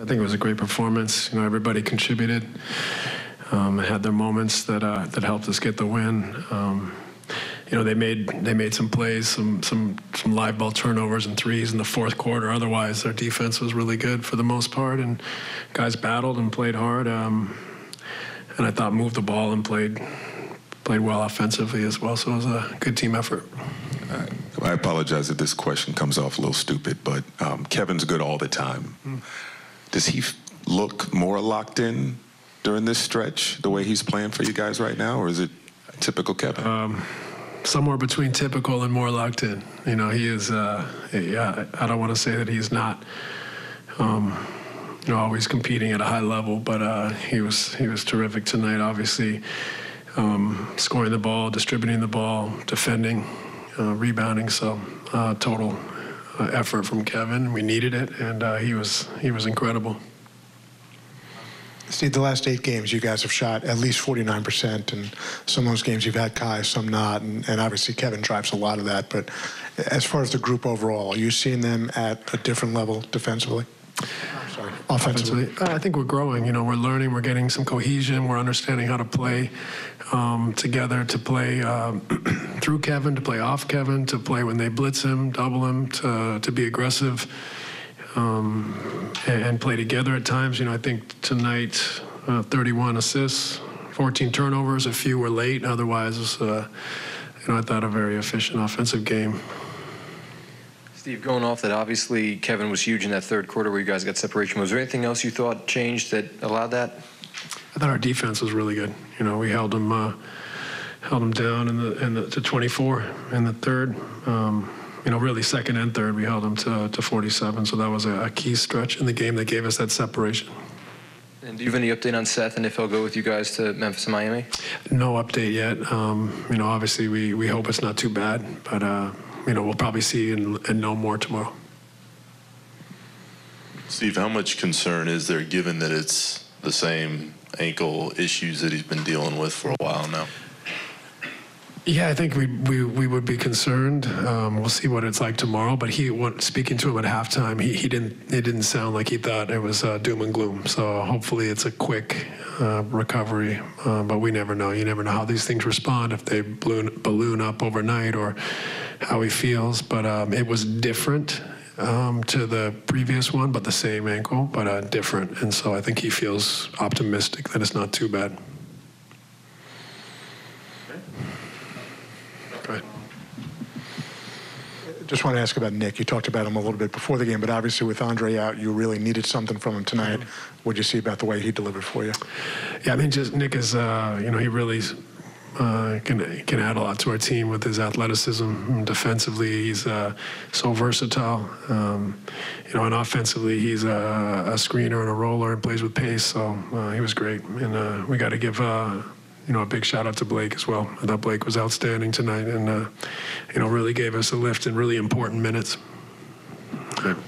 I think it was a great performance. You know, everybody contributed, had their moments that that helped us get the win. You know, they made some plays, some live ball turnovers and threes in the fourth quarter. Otherwise, their defense was really good for the most part, and guys battled and played hard. And I thought moved the ball and played well offensively as well. So it was a good team effort. I apologize if this question comes off a little stupid, but Kevin's good all the time. Does he look more locked in during this stretch, the way he's playing for you guys right now, or is it typical Kevin? Somewhere between typical and more locked in. You know, he is, yeah, I don't want to say that he's not, you know, always competing at a high level, but he was terrific tonight, obviously. Scoring the ball, distributing the ball, defending, rebounding. So total effort from Kevin. We needed it, and he was incredible. Steve, the last 8 games, you guys have shot at least 49%, and some of those games you've had Kai, some not, and obviously Kevin drives a lot of that. But as far as the group overall, are you seeing them at a different level defensively? Sorry, offensively? I think we're growing. You know, we're learning. We're getting some cohesion. We're understanding how to play together, to play through Kevin, to play off Kevin, to play when they blitz him, double him, to be aggressive. And play together at times. You know, I think tonight, 31 assists, 14 turnovers. A few were late. Otherwise, you know, I thought a very efficient offensive game. Steve, going off that, obviously Kevin was huge in that third quarter where you guys got separation. Was there anything else you thought changed that allowed that? I thought our defense was really good. You know, we held them down to 24 in the third. You know, really second and third, we held them to 47, so that was a key stretch in the game that gave us that separation. And do you have any update on Seth and if he'll go with you guys to Memphis and Miami? No update yet. You know, obviously we hope it's not too bad, but, you know, we'll probably see and know more tomorrow. Steve, how much concern is there given that it's the same ankle issues that he's been dealing with for a while now? Yeah, I think we would be concerned. We'll see what it's like tomorrow. But speaking to him at halftime, it didn't sound like he thought it was doom and gloom. So hopefully it's a quick recovery. But we never know. You never know how these things respond, if they balloon up overnight or how he feels. But it was different to the previous one, but the same ankle, but different. And so I think he feels optimistic that it's not too bad. Just want to ask about Nick. You talked about him a little bit before the game, but obviously with Andre out, you really needed something from him tonight. What did you see about the way he delivered for you? Yeah, I mean, just Nick is, you know, he really can add a lot to our team with his athleticism. Defensively, he's so versatile. You know, and offensively, he's a screener and a roller and plays with pace. So he was great, and we got to give. You know, a big shout out to Blake as well. I thought Blake was outstanding tonight and, you know, really gave us a lift in really important minutes. Okay.